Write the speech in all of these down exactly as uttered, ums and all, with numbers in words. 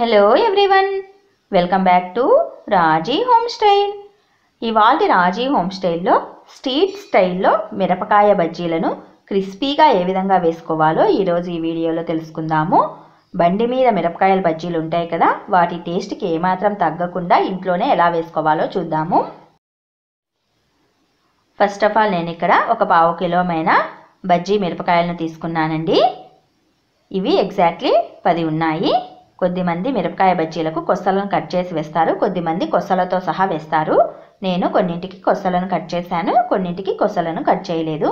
Hello everyone, welcome back to Raji home style. ఇవాల్టి Raji home స్టైల్లో street స్టైల్లో మిరపకాయ బజ్జీలను క్రిస్పీగా ఏ విధంగా వేసుకోవాలో ఈరోజు ఈ వీడియోలో తెలుసుకుందాము. బండి మీద మిరపకాయల బజ్జీలు ఉంటాయి కదా, వాటి టేస్ట్కి ఏమాత్రం తగ్గకుండా ఇంట్లోనే ఎలా వేసుకోవాలో చూద్దాము. ఫస్ట్ ఆఫ్ ఆల్ నేను ఇక్కడ ఒక పావు కిలోమైన బజ్జీ మిరపకాయలను తీసుకున్నానండి. ఇవి ఎగ్జాక్ట్లీ పది ఉన్నాయి. కొద్దిమంది మిరపకాయ బజ్జీలకు కొసలను కట్ చేసి వేస్తారు, కొద్దిమంది కొసలతో సహా వేస్తారు. నేను కొన్నింటికి కొసలను కట్ చేశాను, కొన్నింటికి కొసలను కట్ చేయలేదు.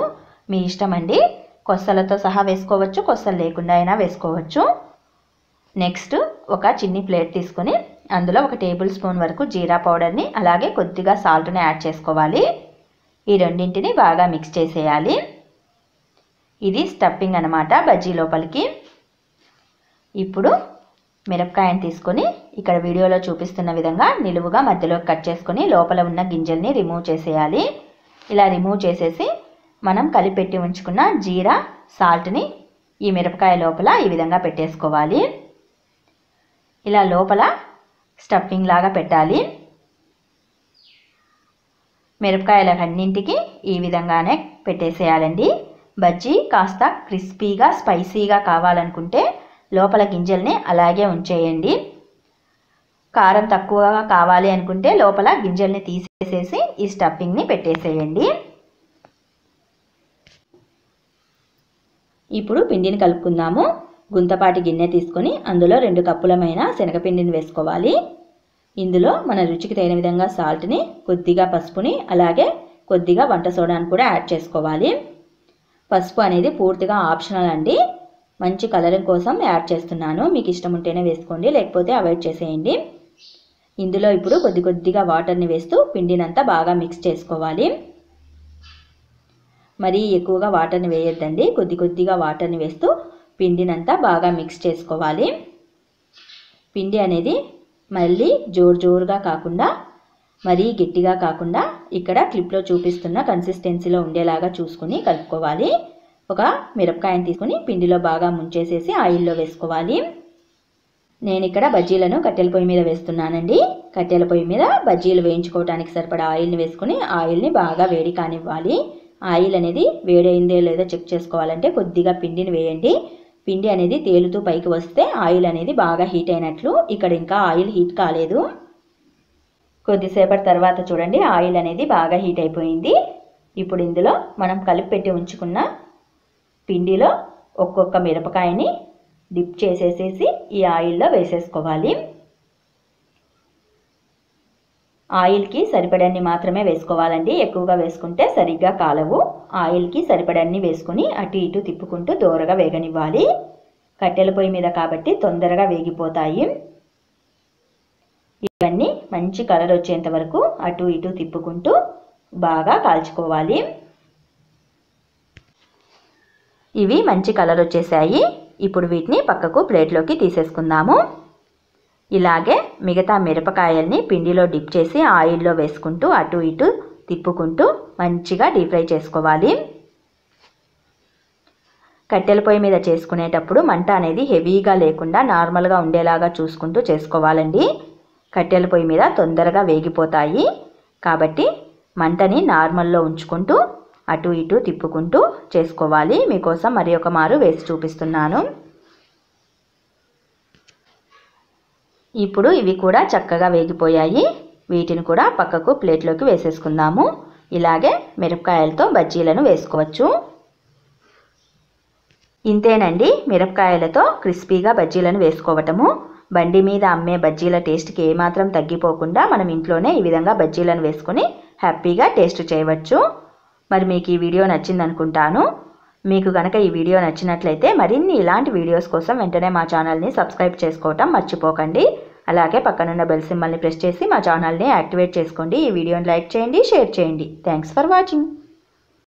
మీ ఇష్టం అండి, కొసలతో సహా వేసుకోవచ్చు, కొసలు లేకుండా అయినా వేసుకోవచ్చు. నెక్స్ట్ ఒక చిన్ని ప్లేట్ తీసుకుని అందులో ఒక టేబుల్ స్పూన్ వరకు జీరా పౌడర్ని అలాగే కొద్దిగా సాల్ట్ని యాడ్ చేసుకోవాలి. ఈ రెండింటిని బాగా మిక్స్ చేసేయాలి. ఇది స్టఫింగ్ అన్నమాట బజ్జీ లోపలికి. ఇప్పుడు మిరపకాయని తీసుకొని ఇక్కడ వీడియోలో చూపిస్తున్న విధంగా నిలువుగా మధ్యలోకి కట్ చేసుకొని లోపల ఉన్న గింజల్ని రిమూవ్ చేసేయాలి. ఇలా రిమూవ్ చేసేసి మనం కలిపెట్టి ఉంచుకున్న జీరా సాల్ట్ని ఈ మిరపకాయ లోపల ఈ విధంగా పెట్టేసుకోవాలి. ఇలా లోపల స్టఫింగ్ లాగా పెట్టాలి. మిరపకాయలన్నింటికి ఈ విధంగానే పెట్టేసేయాలండి. బజ్జీ కాస్త క్రిస్పీగా స్పైసీగా కావాలనుకుంటే లోపల గింజల్ని అలాగే ఉంచేయండి. కారం తక్కువగా కావాలి అనుకుంటే లోపల గింజల్ని తీసేసేసి ఈ స్టఫింగ్ని పెట్టేసేయండి. ఇప్పుడు పిండిని కలుపుకుందాము. గుంతపాటి గిన్నె తీసుకొని అందులో రెండు కప్పులమైన శనగపిండిని వేసుకోవాలి. ఇందులో మన రుచికి తగిన విధంగా సాల్ట్ని, కొద్దిగా పసుపుని, అలాగే కొద్దిగా వంట సోడాని కూడా యాడ్ చేసుకోవాలి. పసుపు అనేది పూర్తిగా ఆప్షనల్ అండి. మంచి కలరింగ్ కోసం యాడ్ చేస్తున్నాను. మీకు ఇష్టం ఉంటేనే వేసుకోండి, లేకపోతే అవాయిడ్ చేసేయండి. ఇందులో ఇప్పుడు కొద్ది కొద్దిగా వాటర్ని వేస్తూ పిండినంతా బాగా మిక్స్ చేసుకోవాలి. మరీ ఎక్కువగా వాటర్ని వేయొద్దండి, కొద్ది కొద్దిగా వాటర్ని వేస్తూ పిండినంతా బాగా మిక్స్ చేసుకోవాలి. పిండి అనేది మళ్ళీ జోరు జోరుగా కాకుండా, మరీ గట్టిగా కాకుండా ఇక్కడ క్లిప్లో చూపిస్తున్న కన్సిస్టెన్సీలో ఉండేలాగా చూసుకుని కలుపుకోవాలి. ఒక మిరపకాయని తీసుకుని పిండిలో బాగా ముంచేసేసి ఆయిల్లో వేసుకోవాలి. నేను ఇక్కడ బజ్జీలను కట్టెల పొయ్యి మీద వేస్తున్నానండి. కట్టెల పొయ్యి మీద బజ్జీలు వేయించుకోవడానికి సరిపడా ఆయిల్ని వేసుకుని ఆయిల్ని బాగా వేడి కానివ్వాలి. ఆయిల్ అనేది వేడైందే లేదో చెక్ చేసుకోవాలంటే కొద్దిగా పిండిని వేయండి. పిండి అనేది తేలుతూ పైకి వస్తే ఆయిల్ అనేది బాగా హీట్ అయినట్లు. ఇక్కడ ఇంకా ఆయిల్ హీట్ కాలేదు. కొద్దిసేపటి తర్వాత చూడండి ఆయిల్ అనేది బాగా హీట్ అయిపోయింది. ఇప్పుడు ఇందులో మనం కలిపి పెట్టి ఉంచుకున్న పిండిలో ఒక్కొక్క మిరపకాయని డిప్ చేసేసేసి ఈ ఆయిల్లో వేసేసుకోవాలి. ఆయిల్కి సరిపడన్ని మాత్రమే వేసుకోవాలండి. ఎక్కువగా వేసుకుంటే సరిగ్గా కాలవు. ఆయిల్కి సరిపడన్ని వేసుకుని అటు ఇటు తిప్పుకుంటూ దోరగా వేగనివ్వాలి. కట్టెల పొయ్యి మీద కాబట్టి తొందరగా వేగిపోతాయి. ఇవన్నీ మంచి కలర్ వచ్చేంత వరకు అటు ఇటు తిప్పుకుంటూ బాగా కాల్చుకోవాలి. ఇవి మంచి కలర్ వచ్చేసాయి. ఇప్పుడు వీటిని పక్కకు ప్లేట్లోకి తీసేసుకుందాము. ఇలాగే మిగతా మిరపకాయల్ని పిండిలో డిప్ చేసి ఆయిల్లో వేసుకుంటూ అటు ఇటు తిప్పుకుంటూ మంచిగా డీప్ ఫ్రై చేసుకోవాలి. కట్టెల పొయ్యి మీద చేసుకునేటప్పుడు మంట అనేది హెవీగా లేకుండా నార్మల్గా ఉండేలాగా చూసుకుంటూ చేసుకోవాలండి. కట్టెల పొయ్యి మీద తొందరగా వేగిపోతాయి కాబట్టి మంటని నార్మల్లో ఉంచుకుంటూ అటు ఇటు తిప్పుకుంటూ చేసుకోవాలి. మీకోసం మరి ఒక మారు వేసి చూపిస్తున్నాను. ఇప్పుడు ఇవి కూడా చక్కగా వేగిపోయాయి. వీటిని కూడా పక్కకు ప్లేట్లోకి వేసేసుకుందాము. ఇలాగే మిరపకాయలతో బజ్జీలను వేసుకోవచ్చు. ఇంతేనండి మిరపకాయలతో క్రిస్పీగా బజ్జీలను వేసుకోవటము. బండి మీద అమ్మే బజ్జీల టేస్ట్కి ఏమాత్రం తగ్గిపోకుండా మనం ఇంట్లోనే ఈ విధంగా బజ్జీలను వేసుకుని హ్యాపీగా టేస్ట్ చేయవచ్చు. మరి మీకు ఈ వీడియో నచ్చింది అనుకుంటాను. మీకు కనుక ఈ వీడియో నచ్చినట్లయితే మరిన్ని ఇలాంటి వీడియోస్ కోసం వెంటనే మా ఛానల్ని సబ్స్క్రైబ్ చేసుకోవటం మర్చిపోకండి. అలాగే పక్కనున్న బెల్ సింబల్ని ప్రెస్ చేసి మా ఛానల్ని యాక్టివేట్ చేసుకోండి. ఈ వీడియోని లైక్ చేయండి, షేర్ చేయండి. Thanks for watching.